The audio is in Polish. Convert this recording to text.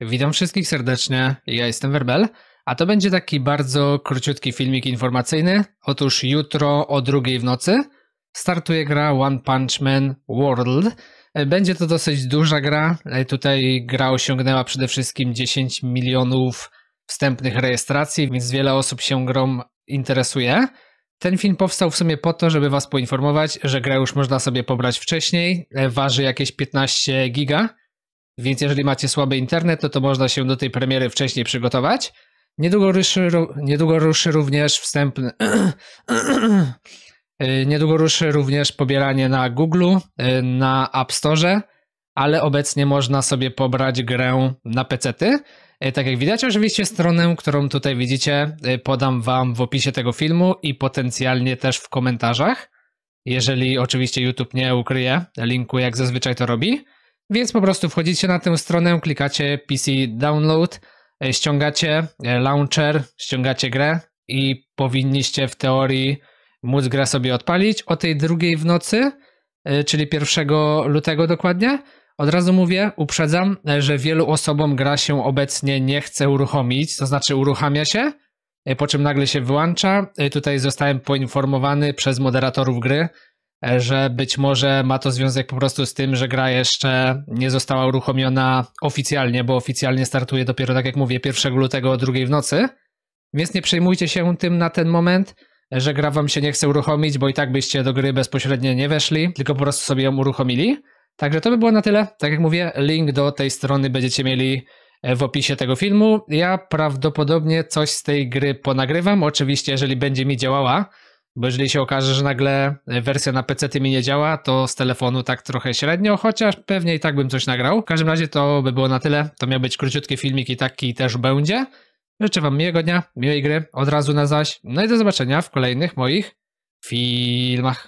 Witam wszystkich serdecznie, ja jestem Verbel, a to będzie taki bardzo króciutki filmik informacyjny. Otóż jutro o 2:00 w nocy startuje gra One Punch Man: World. Będzie to dosyć duża gra, tutaj gra osiągnęła przede wszystkim 10 milionów wstępnych rejestracji, więc wiele osób się grą interesuje. Ten film powstał w sumie po to, żeby was poinformować, że grę już można sobie pobrać wcześniej, waży jakieś 15 giga. Więc jeżeli macie słaby internet, to można się do tej premiery wcześniej przygotować. Niedługo ruszy również pobieranie na Google, na App Store, ale obecnie można sobie pobrać grę na pecety. Tak jak widać, oczywiście stronę, którą tutaj widzicie, podam wam w opisie tego filmu i potencjalnie też w komentarzach, jeżeli oczywiście YouTube nie ukryje linku, jak zazwyczaj to robi. Więc po prostu wchodzicie na tę stronę, klikacie PC Download, ściągacie launcher, ściągacie grę i powinniście w teorii móc grę sobie odpalić. O tej 2:00 w nocy, czyli 1 lutego dokładnie, od razu mówię, uprzedzam, że wielu osobom gra się obecnie nie chce uruchomić, to znaczy uruchamia się, po czym nagle się wyłącza. Tutaj zostałem poinformowany przez moderatorów gry, że być może ma to związek po prostu z tym, że gra jeszcze nie została uruchomiona oficjalnie, bo oficjalnie startuje dopiero, tak jak mówię, 1 lutego o 2:00 w nocy, więc nie przejmujcie się tym na ten moment, że gra wam się nie chce uruchomić, bo i tak byście do gry bezpośrednio nie weszli, tylko po prostu sobie ją uruchomili. Także to by było na tyle. Tak jak mówię, link do tej strony będziecie mieli w opisie tego filmu. Ja prawdopodobnie coś z tej gry ponagrywam, oczywiście jeżeli będzie mi działała, bo jeżeli się okaże, że nagle wersja na PC mi nie działa, to z telefonu tak trochę średnio, chociaż pewnie i tak bym coś nagrał. W każdym razie to by było na tyle. To miał być króciutki filmik i taki też będzie. Życzę wam miłego dnia, miłej gry, od razu na zaś. No i do zobaczenia w kolejnych moich filmach.